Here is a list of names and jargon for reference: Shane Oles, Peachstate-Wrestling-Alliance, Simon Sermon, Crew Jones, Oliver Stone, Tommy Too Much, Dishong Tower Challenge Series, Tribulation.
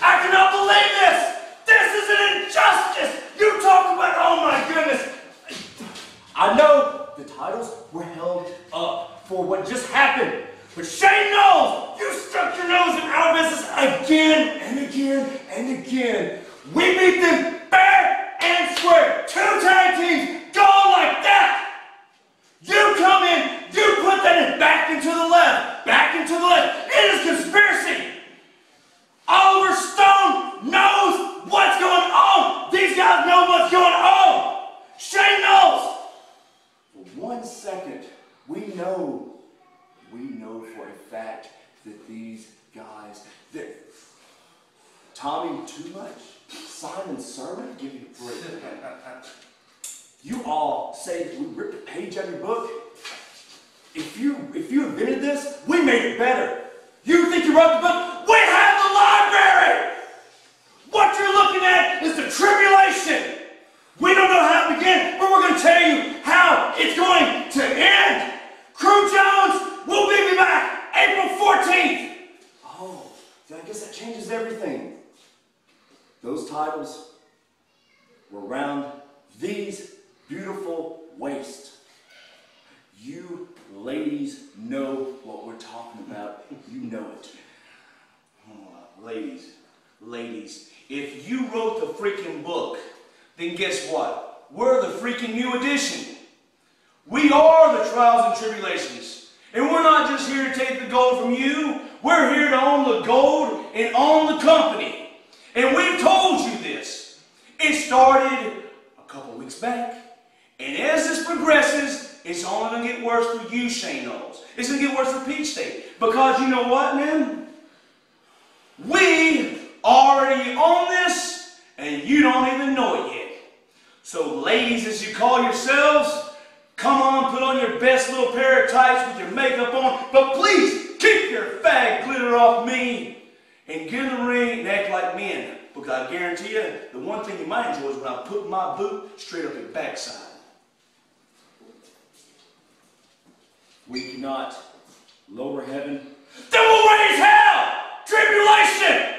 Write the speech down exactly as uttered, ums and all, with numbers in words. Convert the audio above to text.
I cannot believe this! This is an injustice! You talk about, oh my goodness! I know the titles were held up for what just happened, but Shane Oles, you stuck your nose in our business again and again and again. We beat them fair and square. Two tag teams go like that! You come in, you put that in back into the left, back into the left. It is conspiracy! Oliver Stone knows what's going on. These guys know what's going on. Shane knows. For one second, we know, we know for a fact that these guys, that Tommy Too Much, Simon Sermon, give you a break. You all say we ripped a page out of your book. If you, if you invented this, we made it better. You think you wrote the book? Tribulation. We don't know how to begin, but we're going to tell you how it's going to end. Crew Jones will be back April fourteenth. Oh, I guess that changes everything. Those titles were around these beautiful waists. You ladies know what we're talking about. You know it. Oh, ladies. Ladies, if you wrote the freaking book, then guess what? We're the freaking new edition. We are the trials and tribulations. And we're not just here to take the gold from you. We're here to own the gold and own the company. And we've told you this. It started a couple weeks back. And as this progresses, it's only going to get worse for you, Shane Oles. It's going to get worse for Peach State. Because you know what, man? We already on this, and you don't even know it yet. So ladies, as you call yourselves, come on, put on your best little pair of tights with your makeup on, but please keep your fag glitter off me and get in the ring and act like men, because I guarantee you, the one thing you might enjoy is when I put my boot straight up your backside. We cannot lower heaven, then we'll raise hell! Tribulation!